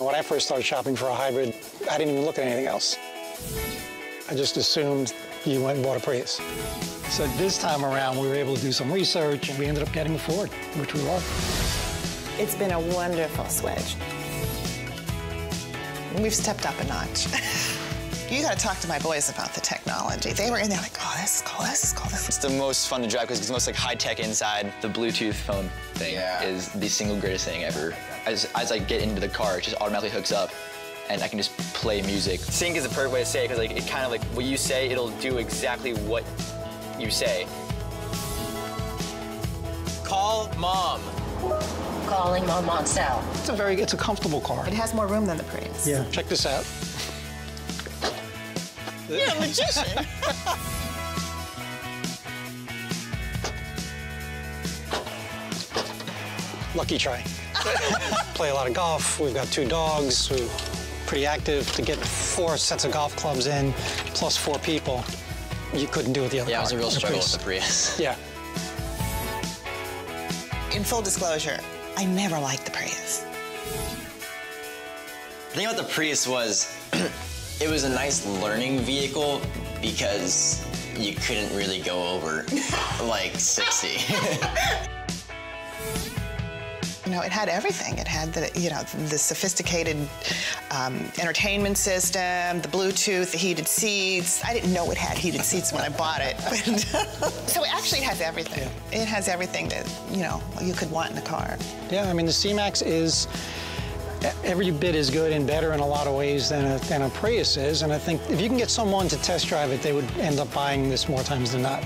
When I first started shopping for a hybrid, I didn't even look at anything else. I just assumed you went and bought a Prius. So this time around, we were able to do some research, and we ended up getting a Ford, which we love. It's been a wonderful switch. We've stepped up a notch. You gotta talk to my boys about the technology. They were in there like, oh, this is cool, this is cool. It's the most fun to drive because it's the most like high-tech inside. The Bluetooth phone thing is the single greatest thing ever. As I get into the car, it just automatically hooks up and I can just play music. Sync is the perfect way to say it because like, it kind of like, what you say, it'll do exactly what you say. Call mom. Calling mom on cell. It's a comfortable car. It has more room than the Prius. Yeah, check this out. You're a magician. Lucky try. Play a lot of golf. We've got 2 dogs. We're pretty active. To get 4 sets of golf clubs in, plus 4 people, you couldn't do it the other car. Yeah, it was a real struggle with the Prius. Yeah. In full disclosure, I never liked the Prius. The thing about the Prius was, it was a nice learning vehicle because you couldn't really go over like 60. You know, it had everything. It had the, you know, the sophisticated entertainment system, the Bluetooth, the heated seats. I didn't know it had heated seats when I bought it. So it actually has everything. It has everything that, you know, you could want in a car. Yeah, I mean, the C MAX is every bit as good and better in a lot of ways than a Prius is, and I think if you can get someone to test drive it, they would end up buying this more times than not.